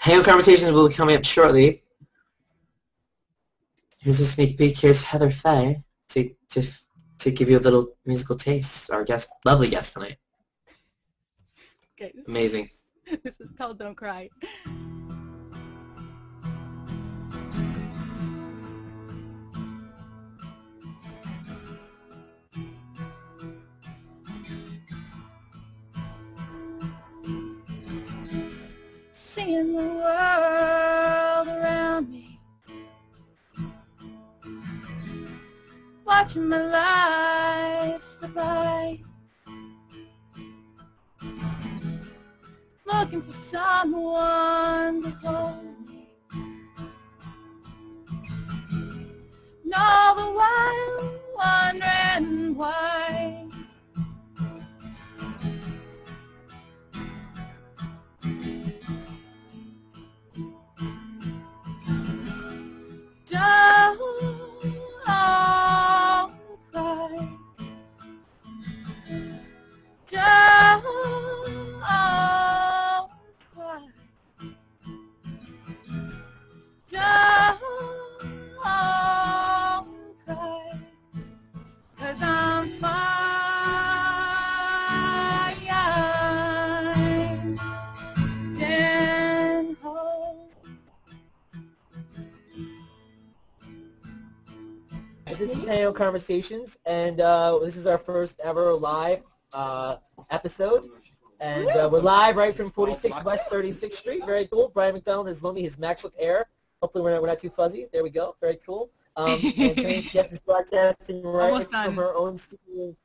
Hangout Conversations will be coming up shortly. Here's a sneak peek. Here's Heather Fay to give you a little musical taste. Our guest, lovely guest tonight. Okay. Amazing. This is called Don't Cry. Seeing the world around me, watching my life slip by, looking for someone to hold me, and all the while wondering why. This is Hangout Conversations, and this is our first ever live episode. And we're live right from 46 West 36th Street. Very cool. Brian McDonald has loaned me his MacBook Air. Hopefully we're not too fuzzy. There we go. Very cool. And Jess is broadcasting right from her own studio.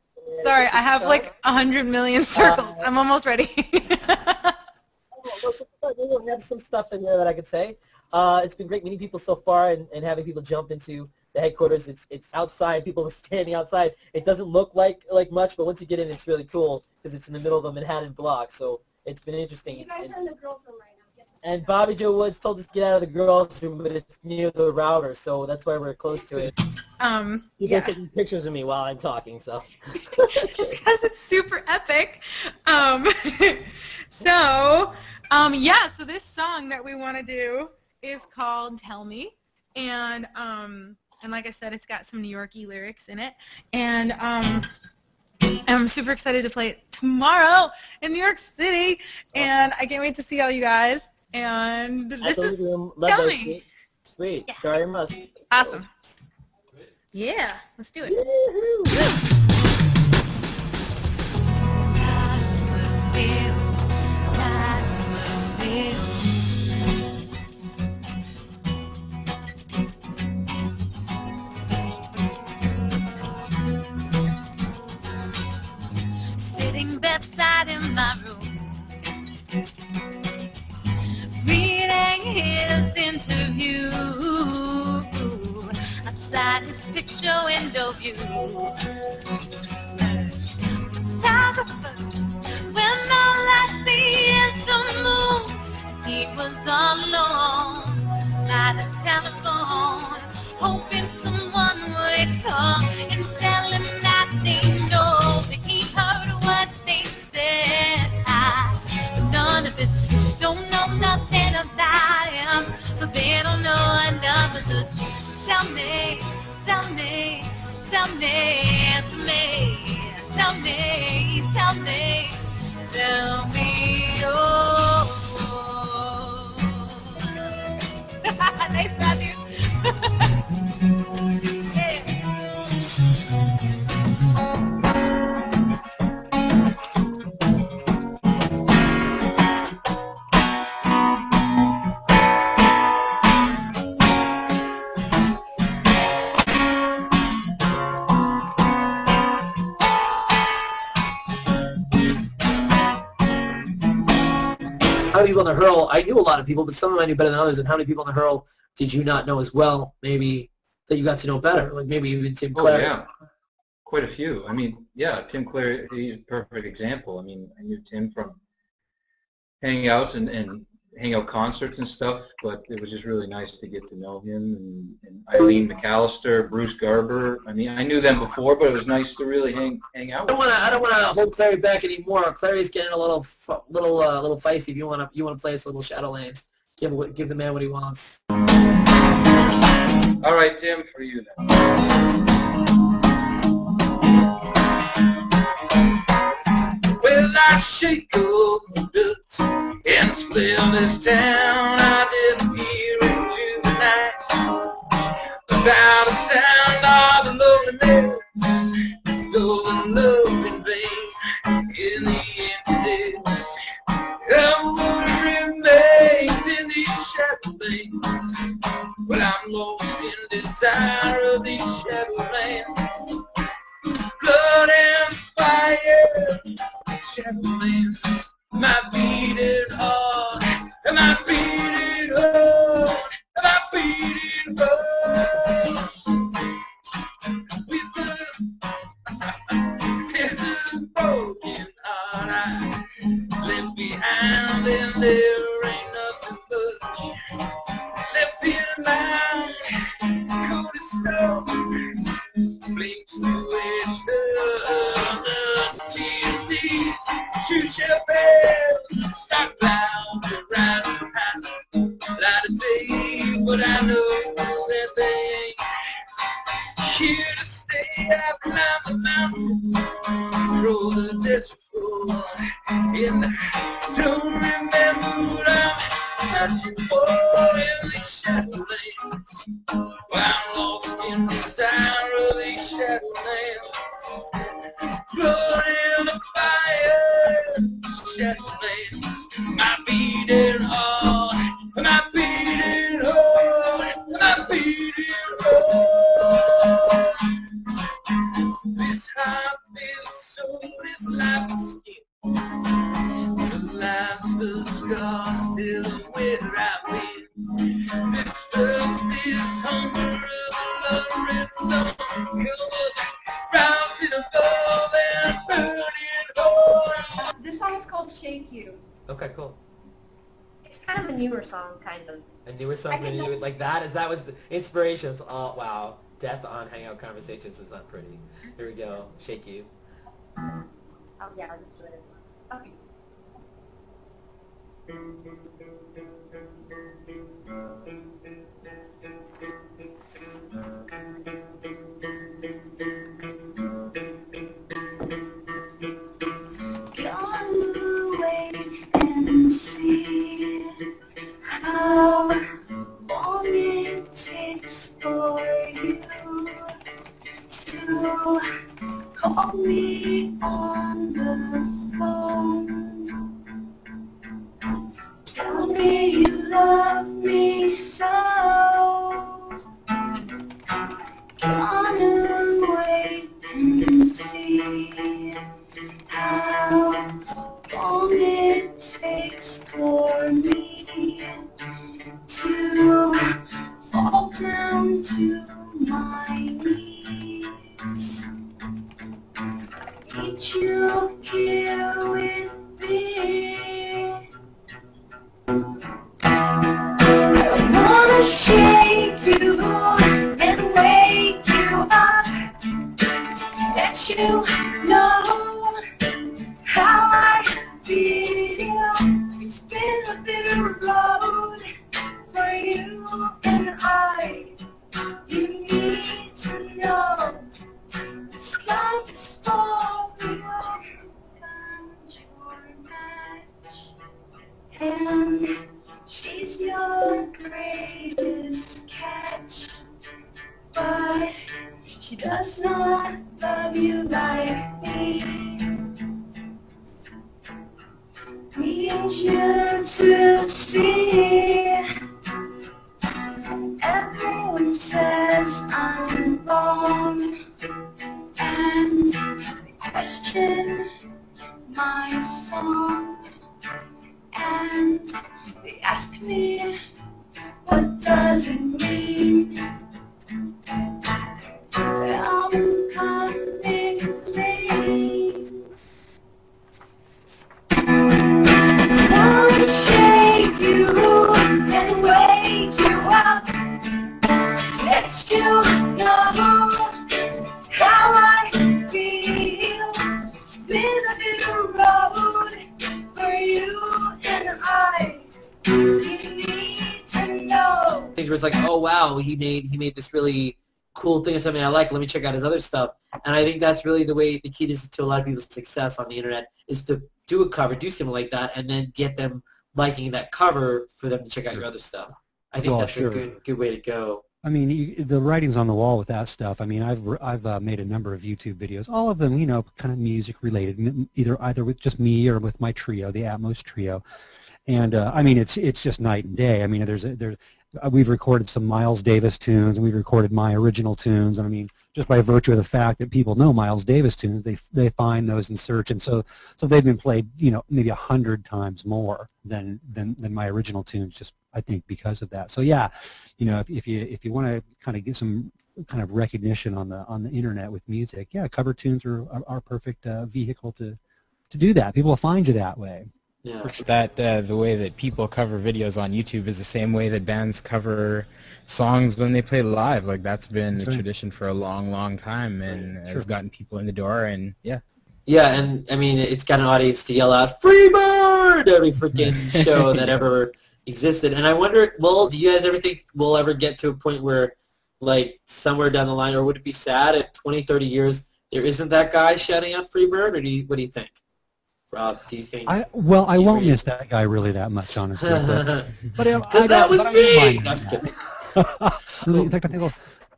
Sorry, I have like 100 million circles. I'm almost ready. We have some stuff in there that I could say. It's been great meeting people so far and having people jump into the headquarters. It's outside. People are standing outside. It doesn't look like much, but once you get in, it's really cool because it's in the middle of a Manhattan block. So it's been interesting. You guys are in the girls' room right now. And Bobby J Woods told us to get out of the girls' room, but it's near the router, so that's why we're close to it. People are taking pictures of me while I'm talking, so. Just because it's super epic. So this song that we want to do is called "Tell Me," and like I said, it's got some New York-y lyrics in it, and I'm super excited to play it tomorrow in New York City, and I can't wait to see all you guys. And this is "Tell Me." Sweet, Daria Musk. Awesome. Yeah, let's do it. Bedside in my room, reading his interview, outside his picture window view. Photographer, when all I see is the moon. He was all alone by the telephone, hoping someone would call and tell him that they know. Nothing about him, but they don't know enough of the truth. Tell me, tell me, tell me, tell me, tell me, tell me, oh. Nice job, dude. Yeah. People in the hurl, I knew a lot of people, but some of them I knew better than others. And how many people in the hurl did you not know as well, maybe, that you got to know better? Like maybe even Tim Claire. Oh, yeah. Quite a few. I mean, yeah, Tim Claire is a perfect example. I mean, I knew Tim from hangouts and hangout concerts and stuff, but it was just really nice to get to know him. And Eileen McAllister, Bruce Garber. I mean, I knew them before, but it was nice to really hang out. I don't want to hold Clary back anymore. Clary's getting a little feisty. If you want to play us a little Shadowlands, Give the man what he wants. All right, Tim, for you now. Well, I shake off the dust and split this town. I disappear into the night without a sound of the loneliness. Though the love in vain in the emptiness, I would remain in these Shadowlands. Well, I'm lost in desire of these Shadowlands. Blood and fire, Shadowlands. My beating heart, my beating heart, my beating heart. With a broken heart I left behind, and there ain't nothing much left in mine. Cold as snow, blinks to each other. Tears these shoot your bells. I cloud around the high light of day, but I know that they ain't here to stay. I climb the mountain, roll the desert floor, and I don't remember what I'm searching for in these Shadowlands. Well, I'm lost in desire of these Shadowlands. Blood in the fire, Shadowlands. My beating heart, my beating heart, my beating heart. This heart feels so, this life is skin. The life's the scar still where I win. This thirst is hunger of love and sun. Come on, rouse it above and burn it all. This song is called Shake You. Okay, cool. It's kind of a newer song, kind of. A newer song, like that? That was the inspiration. It's all, wow. Death on Hangout Conversations is not pretty. Here we go. Shake You. Oh, yeah, I'll just do it. Okay. Go away and see how long it takes for you to call me on the phone. Tell me you love me so. Gonna wait and see how long it takes for me to fall down to my knees. Need you here with me. I wanna shake you and wake you up. Let you know how I feel. It's been a bitter road for you and I. You need to know this life is for real. And your match, and she's your greatest catch. But she does not love you like me. Need you to see. Everyone says I'm wrong and question my song, and they ask me what does it mean. I'm coming clean. Wanna shake you and wake you up. Let you know how I feel. It's been a bitter road for you and I. things where it's like, oh wow, he made this really cool thing, something I like. Let me check out his other stuff. And I think that's really the way the key is to a lot of people's success on the internet, is to do a cover, do something like that, and then get them liking that cover for them to check out your other stuff. I think that's a good way to go. I mean, the writing's on the wall with that stuff. I mean, I've made a number of YouTube videos, all of them, you know, kind of music related, either with just me or with my trio, the Atmos Trio. And I mean, it's just night and day. I mean, we've recorded some Miles Davis tunes, and we've recorded my original tunes. And I mean, just by virtue of the fact that people know Miles Davis tunes, they find those and search, and so they've been played, you know, maybe 100 times more than my original tunes. Just I think because of that. So yeah, you know, if you want to kind of get some kind of recognition on the internet with music, yeah, cover tunes are perfect vehicle to do that. People will find you that way. Yeah. That the way that people cover videos on YouTube is the same way that bands cover songs when they play live. Like that's been a tradition for a long, long time, and it's gotten people in the door. And yeah, and I mean, it's got an audience to yell out "Freebird" every freaking show that ever existed. And I wonder, well, do you guys ever think we'll ever get to a point where, like, somewhere down the line, or would it be sad at 20, 30 years there isn't that guy shouting out "Freebird"? Or what do you think? Rob, do you think? I won't miss that guy really that much, honestly. But that was me! No, I'm kidding.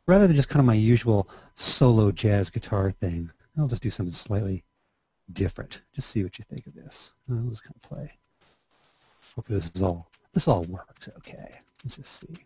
Rather than just kind of my usual solo jazz guitar thing, I'll just do something slightly different. Just see what you think of this. I'll just kind of play. Hopefully this all works okay. Let's just see.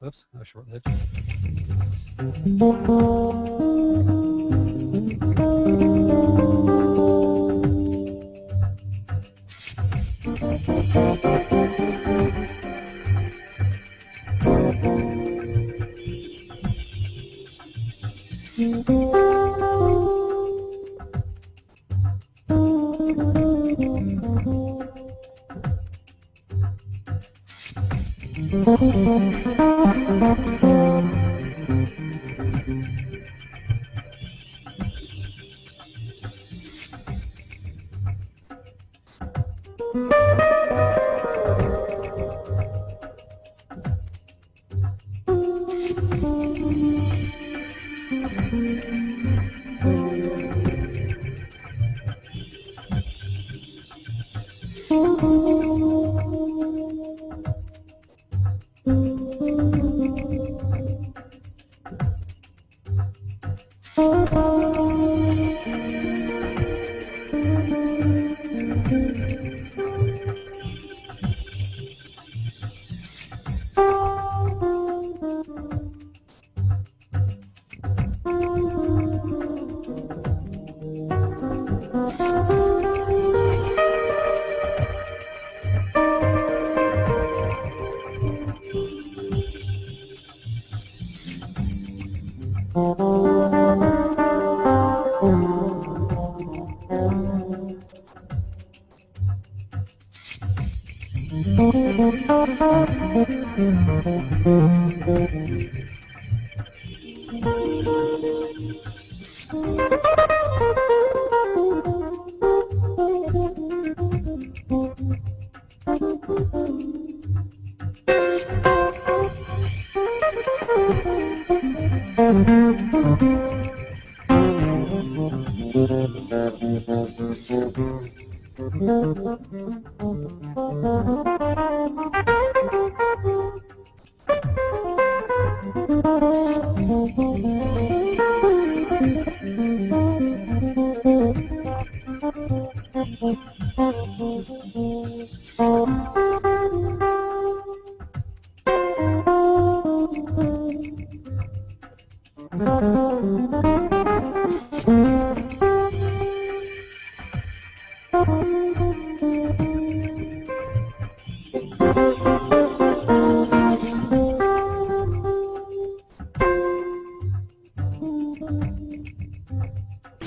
Oops, that was short-lived.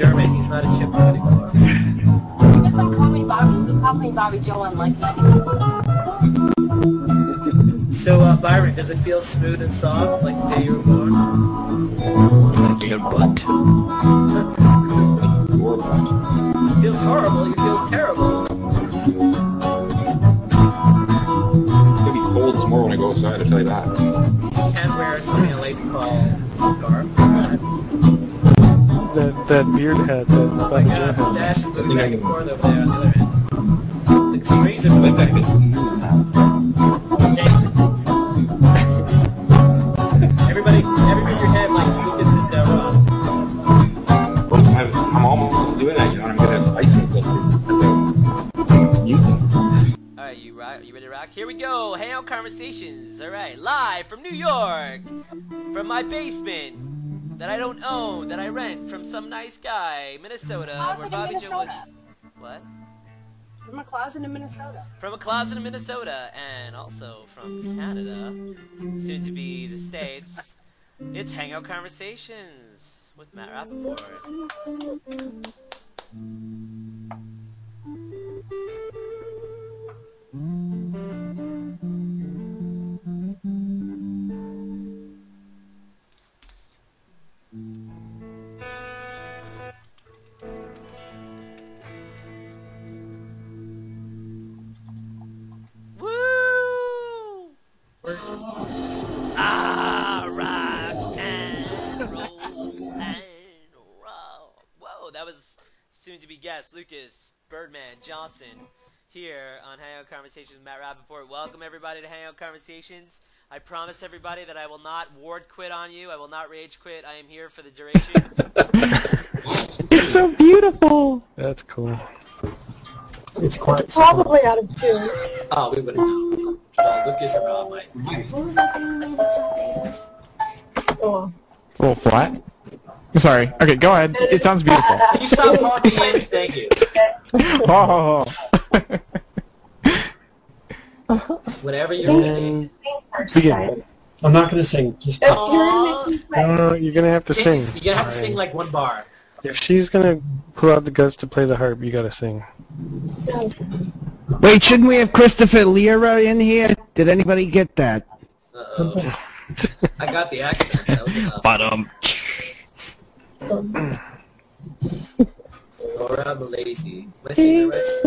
German. He's not a chipmunk anymore. I guess I'll call me Bobby. You can call me Bobby Joe on like 90. So, Byron, does it feel smooth and soft like the day you were born? Like your butt. Your butt. It feels horrible. You feel terrible. It's going to be cold tomorrow when I go outside, I tell you that. You can wear something I like to call a scarf. That beard head. Like a mustache is moving back and forth over there on the other end. Like strings are moving back and forth. Everybody in your head like Lucas and Rob. I'm almost doing that, you know, I'm going to have spice in it. Alright, you ready to rock? Here we go, Hangout Conversations. Alright, live from New York. From my basement. That I don't own, that I rent from some nice guy, Minnesota. Where Bobby Joe Woods. What? From a closet in Minnesota. From a closet in Minnesota, and also from Canada, soon to be the States. It's Hangout Conversations with Matt Rappaport. Lucas Birdman Johnson here on Hangout Conversations with Matt Rappaport. Welcome everybody to Hangout Conversations. I promise everybody that I will not ward quit on you. I will not rage quit. I am here for the duration. It's so beautiful. That's cool. It's quite probably out of tune. Oh, we would have known. Lucas and Rob might. What was that thing you made that oh. A little flat? Sorry. Okay, go ahead. It sounds beautiful. You stop talking in. Thank you. Oh. Whenever you're ready. Begin. I'm not going to sing. Just no, you're going to have to sing. You're going to have to sing like one bar. If she's going to pull out the guts to play the harp, you got to sing. Wait, shouldn't we have Christopher Lira in here? Did anybody get that? Uh-oh. I got the accent. That was enough. Bottom. Go around the lazy. Let's see the rest.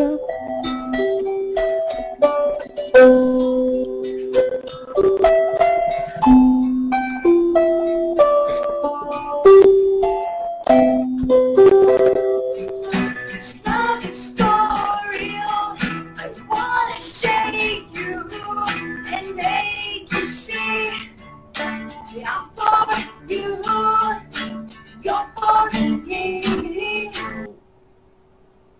This love is for real. I wanna shake you and make you see I'm for you.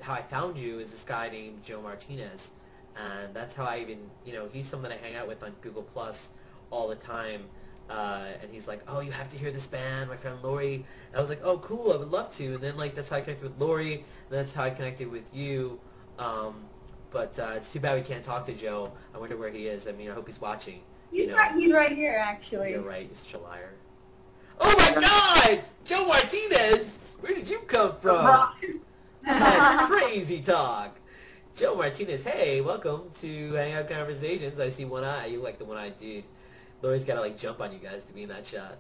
How I found you is this guy named Joe Martinez, and that's how I even, you know, he's someone I hang out with on Google Plus all the time, and he's like, oh, you have to hear this band, my friend Lori, and I was like, oh, cool, I would love to, and then, like, that's how I connected with Lori, and that's how I connected with you, but it's too bad we can't talk to Joe. I wonder where he is. I mean, I hope he's watching. He's right here, actually. You're right, he's such a liar. Oh my God! Joe Martinez! Where did you come from? That's crazy talk. Joe Martinez, hey, welcome to Hangout Conversations. I see one eye. You like the one-eyed dude. Lori's gotta like jump on you guys to be in that shot.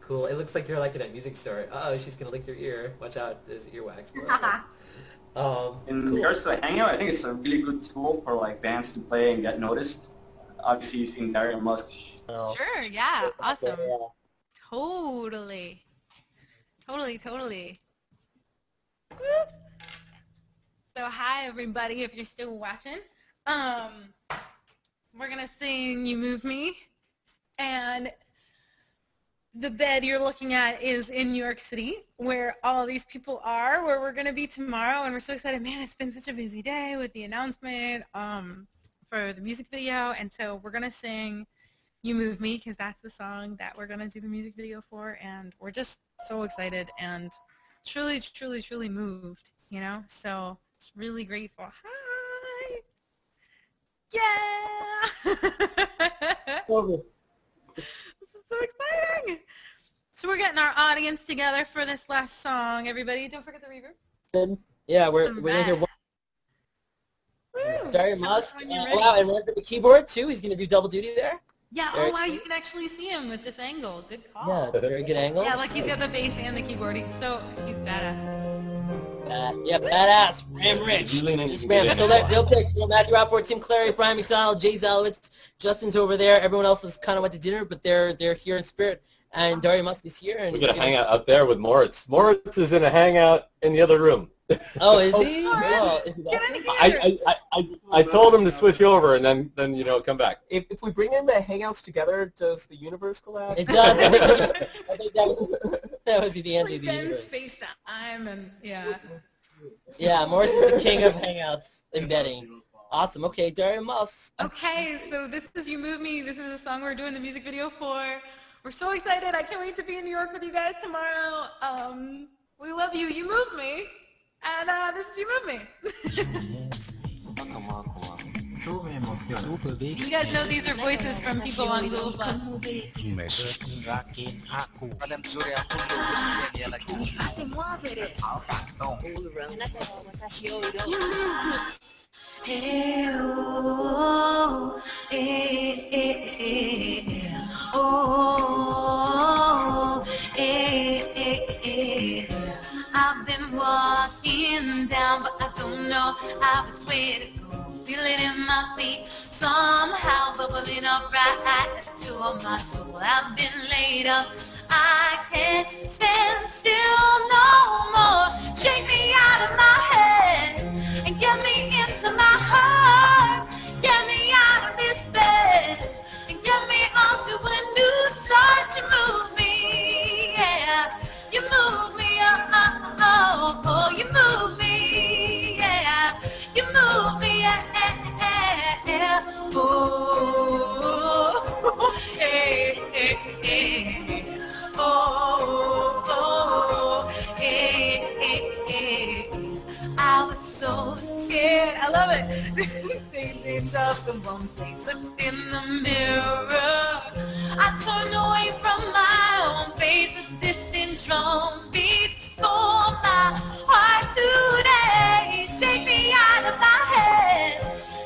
Cool. It looks like you're like in that music store. Uh oh, she's gonna lick your ear. Watch out, there's earwax. In regards to Hangout, I think it's a really good tool for like bands to play and get noticed. Obviously you've seen Daria Musk. Sure, yeah, awesome. Totally. Totally. Whoop. So hi everybody, if you're still watching. We're gonna sing You Move Me, and the bed you're looking at is in New York City, where all these people are, where we're gonna be tomorrow, and we're so excited. Man, it's been such a busy day with the announcement for the music video, and so we're gonna sing You Move Me, because that's the song that we're going to do the music video for, and we're just so excited and truly, truly, truly moved, you know? So it's really grateful. Hi! Yeah! Love it. This is so exciting! So we're getting our audience together for this last song, everybody. Don't forget the reverb. Yeah, we're going to hear one. Daria Musk. Wow, and we're at the keyboard, too. He's going to do double duty there. Yeah, oh, wow, you can actually see him with this angle. Good call. Yeah, it's a very good angle. Yeah, like he's got the bass and the keyboard. He's badass. Badass. Ram rich. Just ram. So real quick, Matthew Rappaport, Tim Claire, Brian McDonald, Jay Zalowitz, Justin's over there. Everyone else has kind of went to dinner, but they're here in spirit. And Daria Musk is here. And we're going to hang out out there with Moritz. Moritz is in a hangout in the other room. Oh, is he? Oh, is he I told him to switch over and then you know, come back. If we bring in the Hangouts together, does the universe collapse? It does. I think that would be the end of the universe. Space time and, yeah. Yeah, Morris is the king of Hangouts embedding. Awesome. Okay, Daria Musk. Okay, so this is You Move Me. This is a song we're doing the music video for. We're so excited. I can't wait to be in New York with you guys tomorrow. We love you. You move me. And this is You Move Me. You guys know these are voices from people on Google Play. I've been walking down, but I don't know how it's way to go. Feeling in my feet, somehow bubbling up right to my soul. I've been laid up, I can't stand still no more. Shake me out of my head and get me into my heart. Get me out of this bed and get me onto a new start. You move me, yeah, you move me. Oh, you move me, yeah, you move me, yeah, oh, eh, eh, eh, oh, oh, eh, eh, eh, I was so scared, I love it, things often won't be looked in the mirror, I turned away from my own face with distant drum beats. For my heart today, shake me out of my head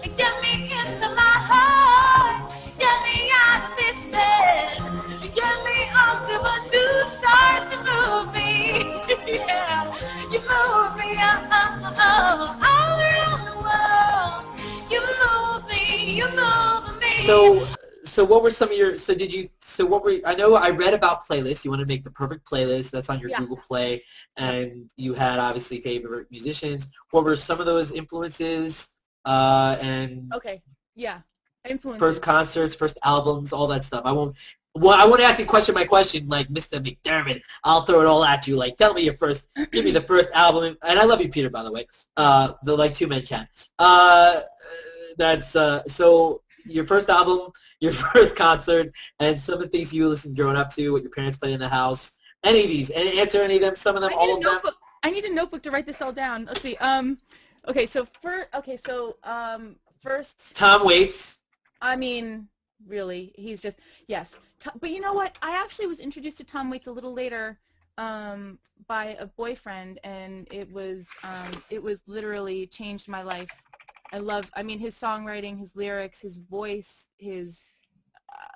and get me into my heart. Get me out of this bed and get me onto a new start. You move me, yeah, you move me, oh, oh, oh, all around the world. You move me, you move me. So what were some of your? So did you? So what were? I know I read about playlists. You want to make the perfect playlist that's on your Google Play, and you had obviously favorite musicians. What were some of those influences? And influences. First concerts, first albums, all that stuff. I won't ask you question by question like Mr. McDermott. I'll throw it all at you. Like, tell me your first. Give me the first album. And I love you, Peter, by the way. The like two men can. So. Your first album, your first concert, and some of the things you listened growing up to, what your parents played in the house. Any of these, and answer any of them, some of them, all of them. I need a notebook to write this all down. Let's see. First. Tom Waits. I mean, really, he's just yes. But you know what? I actually was introduced to Tom Waits a little later by a boyfriend, and it was literally changed my life. His songwriting, his lyrics, his voice, he's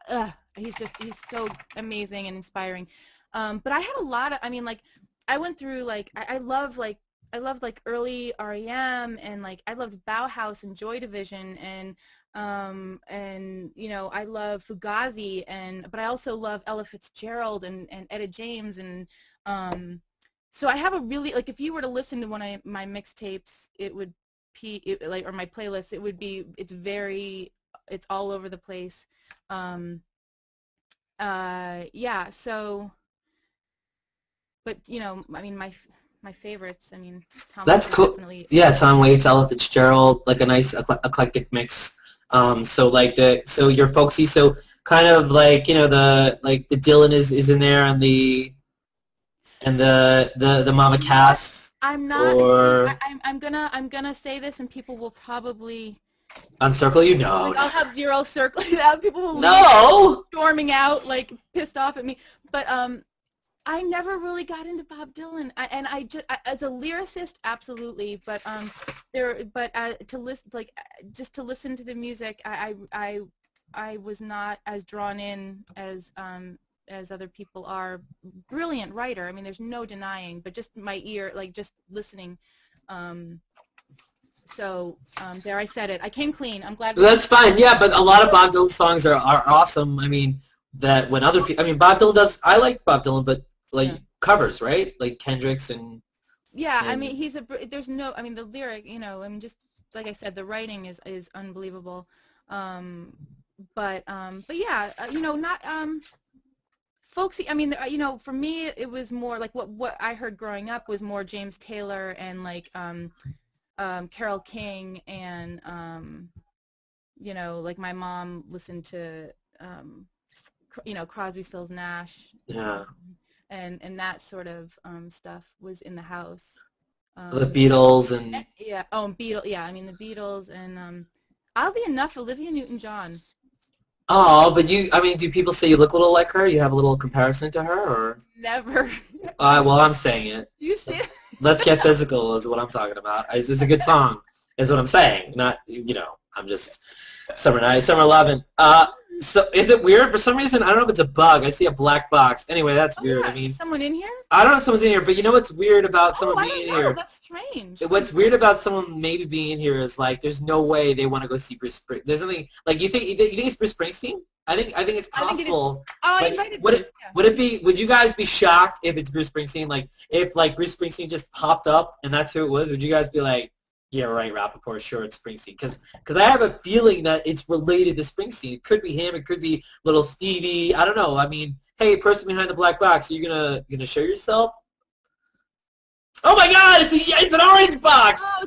so amazing and inspiring. But I had a lot of, I went through, I loved early REM, and, I loved Bauhaus and Joy Division, and I love Fugazi, but I also love Ella Fitzgerald and Etta James, so I have a really, if you were to listen to one of my mixtapes, it would or my playlist, it would be, it's all over the place. My favorites, Tom Waits. That's cool. Yeah, Tom Waits, Ella Fitzgerald, a nice eclectic mix. So you're folksy, so kind of the Dylan is in there and the Mama Cass. I'm not. I'm gonna say this, and people will probably uncircle you. No. I'll have zero circling. People will storming out, pissed off at me. But I never really got into Bob Dylan, and I as a lyricist, absolutely, but to listen to the music, I was not as drawn in as other people are. Brilliant writer, I mean, there's no denying, but just my ear, like just listening. So there, I said it. I came clean. I'm glad. That's fine. Yeah, but a lot of Bob Dylan songs are awesome. I mean, that when other people, I mean, Bob Dylan does. I like Bob Dylan, but like covers, right? Like Kendrick's and. Yeah, and I mean, he's a. There's no. I mean, the lyric. You know, I mean, just like I said, the writing is unbelievable. But yeah, you know, not folksy. I mean, you know, for me, it was more like what I heard growing up was more James Taylor and like. Carole King and you know, like my mom listened to you know, Crosby, Stills, Nash, yeah, and that sort of stuff was in the house. The Beatles and yeah, oh, Beatles, yeah. I mean the Beatles and oddly enough, Olivia Newton-John. Oh, but you, I mean, do people say you look a little like her? You have a little comparison to her, or? Never. Well, I'm saying it. You see it? Let's Get Physical is what I'm talking about. It's a good song, is what I'm saying. Not, you know, I'm just, Summer Night, Summer Lovin'. So is it weird? For some reason, I don't know if it's a bug. I see a black box. Anyway, that's weird. Yeah. I mean, someone in here? I don't know if someone's in here, but you know what's weird about someone being in here? That's strange. What's weird about someone maybe being in here is like there's no way they want to go see Bruce Springsteen. There's nothing like you think it's Bruce Springsteen? I think it's possible. I think it is. Oh, would you guys be shocked if it's Bruce Springsteen? Like if like Bruce Springsteen just popped up and that's who it was, would you guys be like, yeah, right, Rappaport, sure, it's Springsteen. Because I have a feeling that it's related to Springsteen. It could be him. It could be little Stevie. I don't know. I mean, hey, person behind the black box, are you gonna show yourself? Oh, my God, it's an orange box. Oh,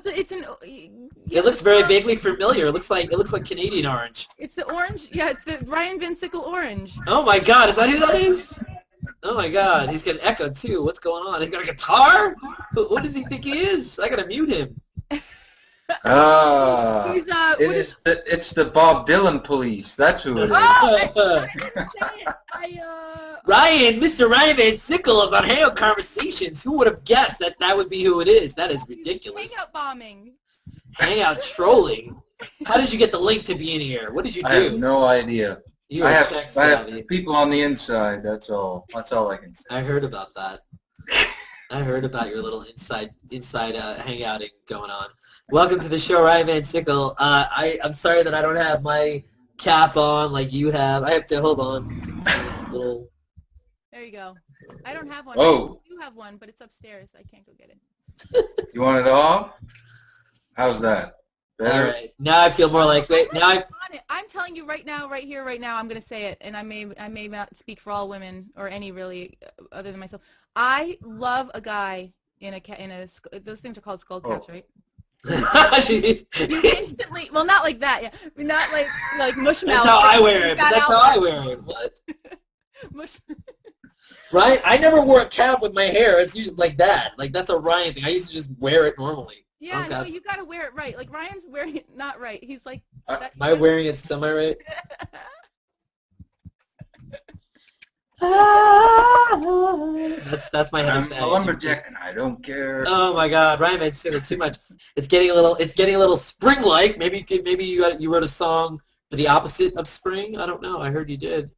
it looks very vaguely familiar. It looks like Canadian orange. It's the orange. Yeah, it's the Ryan Van Sickle orange. Oh, my God, is that who that is? Oh, my God, he's got an echo, too. What's going on? He's got a guitar? What does he think he is? I got to mute him. Ah, it's the Bob Dylan police. That's who it is. Oh, I didn't say it. Mr. Ryan Van Sickle of Hangout Conversations. Who would have guessed that would be who it is? That is ridiculous. Hangout bombing. Hangout trolling. How did you get the link to be in here? What did you do? I have no idea. I have people on the inside. That's all. That's all I can say. I heard about that. I heard about your little inside hangouting going on. Welcome to the show, Ryan Van Sickle. I'm sorry that I don't have my cap on like you have. I have to hold on. There you go. I don't have one. Oh. I do have one, but it's upstairs. I can't go get it. You want it all? How's that? Better? All right. Now I feel more like I'm telling you right now, right here, right now. I'm gonna say it, and I may not speak for all women or any really other than myself. I love a guy in a those things are called skull caps, right? You instantly, well, not like that, yeah, not like mush mouth. That's how I wear it. That's how I wear it. What? Mush. Right? I never wore a cap with my hair. It's usually like that. Like that's a Ryan thing. I used to just wear it normally. Yeah, no, you gotta wear it right. Like Ryan's wearing it not right. He's like. Am I wearing it semi-right? That's my hand. I'm a lumberjack and I don't care. Oh my God, Ryan, I said it too much. It's getting a little spring-like. Maybe you wrote a song for the opposite of spring. I don't know. I heard you did.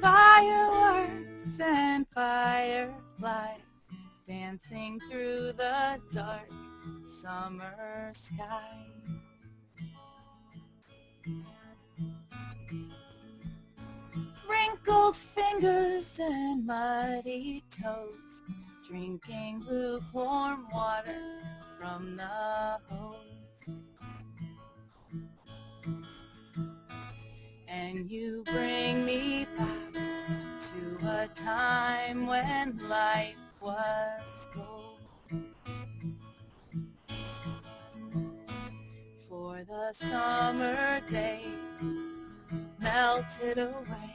Fireworks and fireflies dancing through the dark summer sky. Wrinkled fingers and muddy toes, drinking lukewarm water from the hose. And you bring me back to a time when life was gold. For the summer days melted away,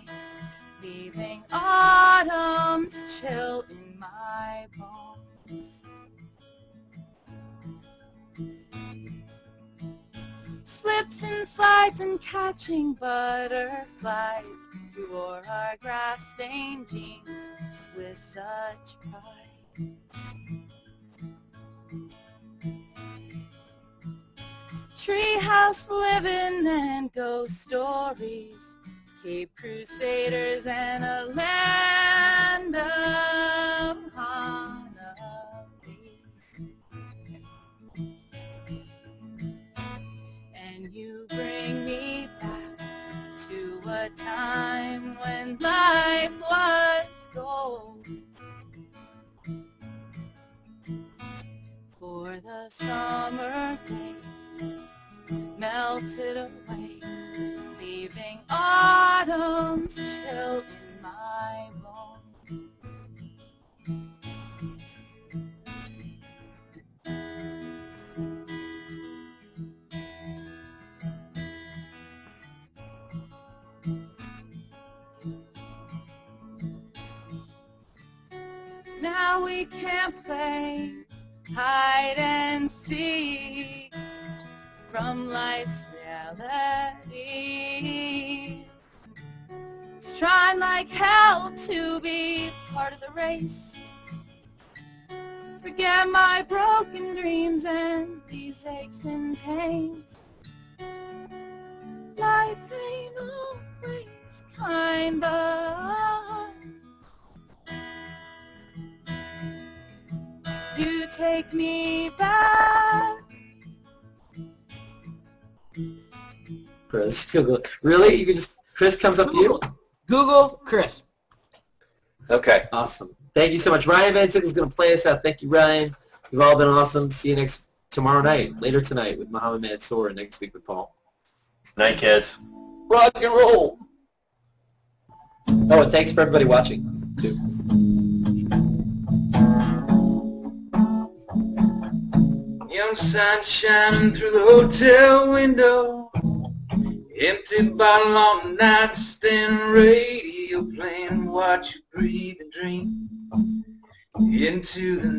leaving autumn's chill in my bones. Slips and butterflies and catching butterflies. You wore our grass-stained jeans with such pride. Treehouse living and ghost stories, Cape Crusaders and a land of honeybees. And you bring me back to a time when life was gold. For the summer days melted away, leaving autumn's chill in my bones. Now we can't play hide and seek from life's reality. It's trying like hell to be part of the race. Forget my broken dreams and these aches and pains. Life ain't always kind but you take me back. Chris, Google. Really? You can just, Chris comes up Google. To you? Google Chris. Okay, awesome. Thank you so much. Ryan Van Sickle is going to play us out. Thank you, Ryan. You've all been awesome. See you next tomorrow night, later tonight with Muhammad Mansoor, and next week with Paul. Night, kids. Rock and roll. Oh, and thanks for everybody watching, too. Young sun shining through the hotel window. Empty bottle on the nightstand, radio playing, watch you breathe and dream into the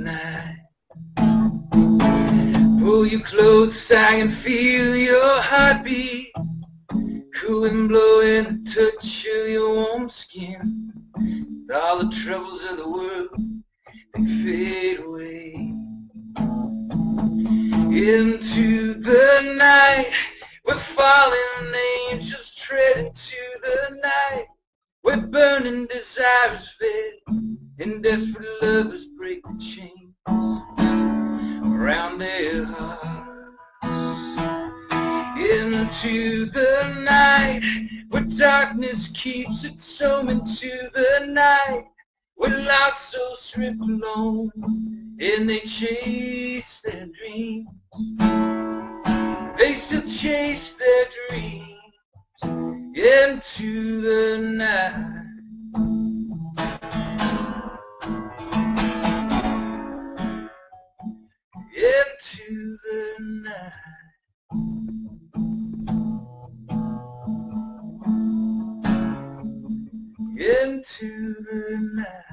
night. Pull your clothes, I can feel your heartbeat, cool and blowing the touch of your warm skin. And all the troubles of the world, they fade away into the night. We're fallen angels treading to the night. We're burning desires fed, and desperate lovers break the chains around their hearts. Into the night, where darkness keeps its home. Into the night, where lost souls strip alone, and they chase their dreams. They still chase their dreams into the night. Into the night. Into the night.